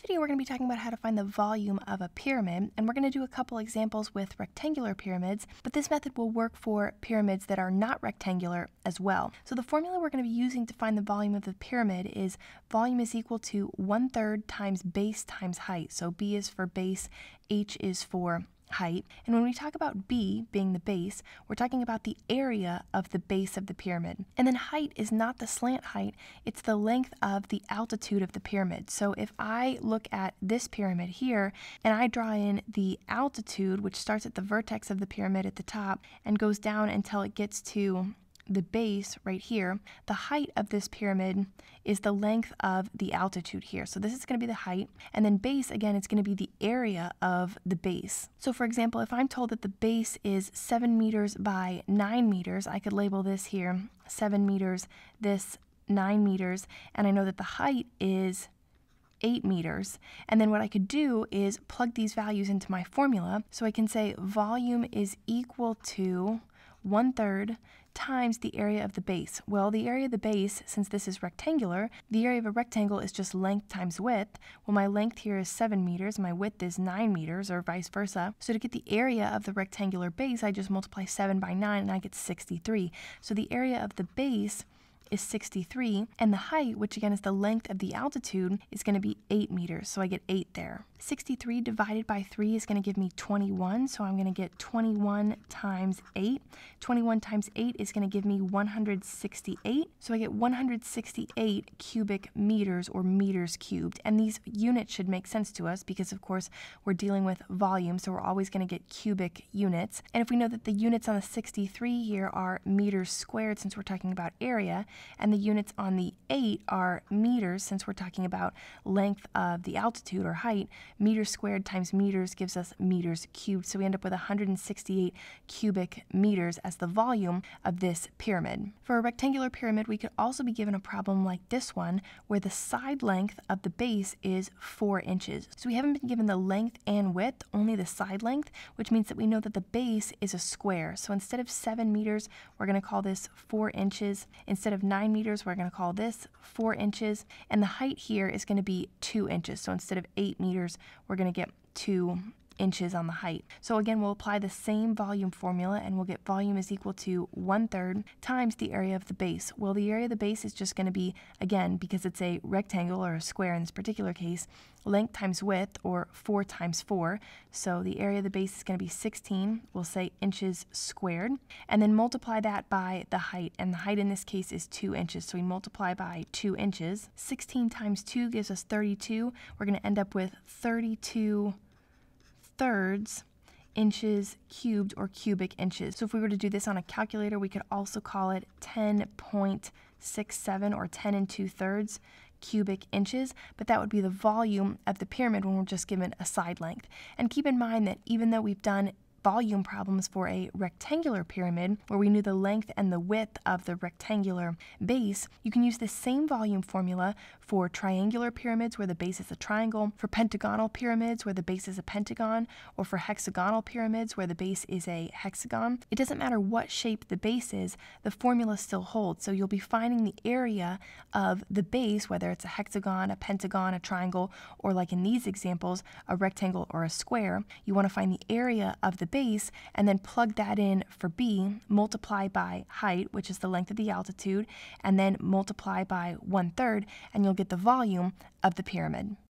this video, we're going to be talking about how to find the volume of a pyramid, and we're going to do a couple examples with rectangular pyramids, but this method will work for pyramids that are not rectangular as well. So the formula we're going to be using to find the volume of the pyramid is volume is equal to 1/3 times base times height. So B is for base, H is for height. And when we talk about B being the base, we're talking about the area of the base of the pyramid. And then height is not the slant height, it's the length of the altitude of the pyramid. So if I look at this pyramid here and I draw in the altitude, which starts at the vertex of the pyramid at the top and goes down until it gets to the base right here, the height of this pyramid is the length of the altitude here. So this is going to be the height, and then base, again, it's going to be the area of the base. So for example, if I'm told that the base is 7 meters by 9 meters, I could label this here 7 meters, this 9 meters, and I know that the height is 8 meters. And then what I could do is plug these values into my formula. So I can say volume is equal to 1/3 times the area of the base. Well, the area of the base, since this is rectangular, the area of a rectangle is just length times width. Well, my length here is 7 meters, my width is 9 meters, or vice versa. So to get the area of the rectangular base, I just multiply 7 by 9 and I get 63. So the area of the base is 63, and the height, which again is the length of the altitude, is going to be 8 meters, so I get 8 there. 63 divided by 3 is going to give me 21, so I'm going to get 21 times 8. 21 times 8 is going to give me 168, so I get 168 cubic meters, or meters cubed, and these units should make sense to us because, of course, we're dealing with volume, so we're always going to get cubic units, and if we know that the units on the 63 here are meters squared, since we're talking about area, and the units on the 8 are meters, since we're talking about length of the altitude or height, meters squared times meters gives us meters cubed. So we end up with 168 cubic meters as the volume of this pyramid. For a rectangular pyramid, we could also be given a problem like this one, where the side length of the base is 4 inches. So we haven't been given the length and width, only the side length, which means that we know that the base is a square. So instead of 7 meters, we're going to call this 4 inches. Instead of 9 meters, we're going to call this 4 inches, and the height here is going to be 2 inches. So instead of 8 meters, we're going to get 2 inches on the height. So again, we'll apply the same volume formula, and we'll get volume is equal to 1/3 times the area of the base. Well, the area of the base is just going to be, again, because it's a rectangle or a square in this particular case, length times width, or 4 times 4. So the area of the base is going to be 16, we'll say inches squared, and then multiply that by the height, and the height in this case is 2 inches, so we multiply by 2 inches. 16 times 2 gives us 32. We're going to end up with 32 thirds inches cubed, or cubic inches. So if we were to do this on a calculator, we could also call it 10.67, or 10 2/3 cubic inches, but that would be the volume of the pyramid when we're just given a side length. And keep in mind that even though we've done volume problems for a rectangular pyramid, where we knew the length and the width of the rectangular base, you can use the same volume formula for triangular pyramids, where the base is a triangle, for pentagonal pyramids, where the base is a pentagon, or for hexagonal pyramids, where the base is a hexagon. It doesn't matter what shape the base is, the formula still holds, so you'll be finding the area of the base, whether it's a hexagon, a pentagon, a triangle, or like in these examples, a rectangle or a square. You want to find the area of the base, and then plug that in for B, multiply by height, which is the length of the altitude, and then multiply by 1/3, and you'll get the volume of the pyramid.